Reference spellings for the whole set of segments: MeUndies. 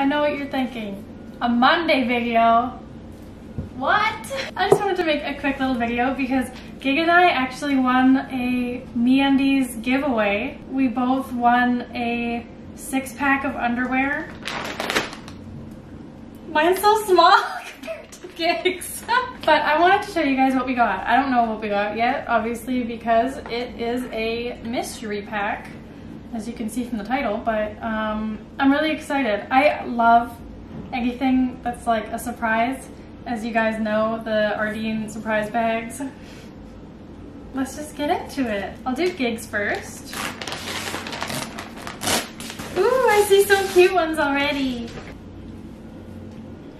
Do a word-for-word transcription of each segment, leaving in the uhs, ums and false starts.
I know what you're thinking. A Monday video? What? I just wanted to make a quick little video because Gig and I actually won a MeUndies giveaway. We both won a six pack of underwear. Mine's so small compared to Gig's. But I wanted to show you guys what we got. I don't know what we got yet, obviously, because it is a mystery pack, as you can see from the title, but um, I'm really excited. I love anything that's like a surprise. As you guys know, the Ardeen surprise bags. Let's just get into it. I'll do Gig's first. Ooh, I see some cute ones already.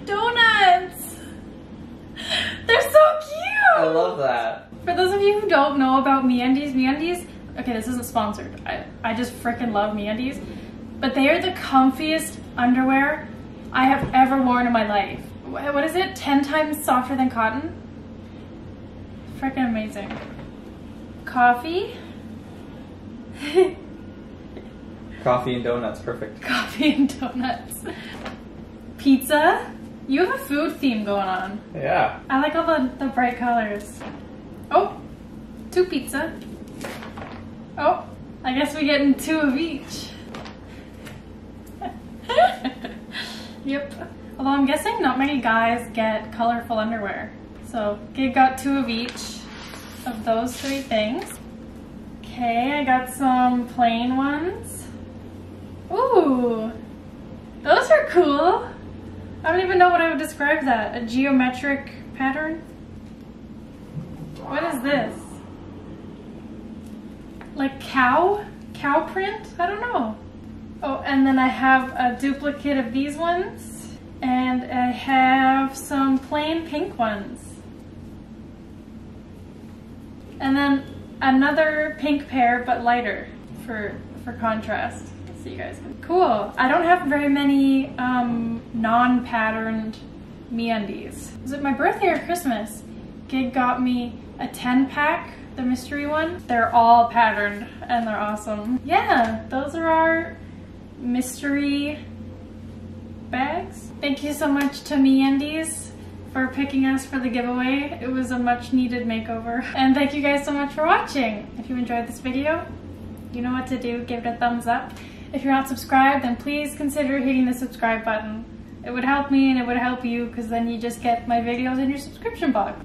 Donuts! They're so cute! I love that. For those of you who don't know about MeUndies, MeUndies, okay, this isn't sponsored. I, I just freaking love MeUndies. But they are the comfiest underwear I have ever worn in my life. What is it? ten times softer than cotton? Freaking amazing. Coffee. Coffee and donuts, perfect. Coffee and donuts. Pizza. You have a food theme going on. Yeah. I like all the, the bright colors. Oh, two pizza. Oh, I guess we're getting two of each. Yep. Although I'm guessing not many guys get colorful underwear. So Gig got two of each of those three things. Okay, I got some plain ones. Ooh, those are cool. I don't even know what I would describe that. A geometric pattern? What is this? Like cow? Cow print? I don't know. Oh, and then I have a duplicate of these ones. And I have some plain pink ones. And then another pink pair, but lighter for, for contrast. So you guys can. Cool. I don't have very many um, non-patterned MeUndies. Was it my birthday or Christmas? Gig got me a ten pack, the mystery one. They're all patterned and they're awesome. Yeah, those are our mystery bags. Thank you so much to MeUndies for picking us for the giveaway. It was a much needed makeover. And thank you guys so much for watching. If you enjoyed this video, you know what to do. Give it a thumbs up. If you're not subscribed, then please consider hitting the subscribe button. It would help me and it would help you, because then you just get my videos in your subscription box.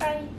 Bye.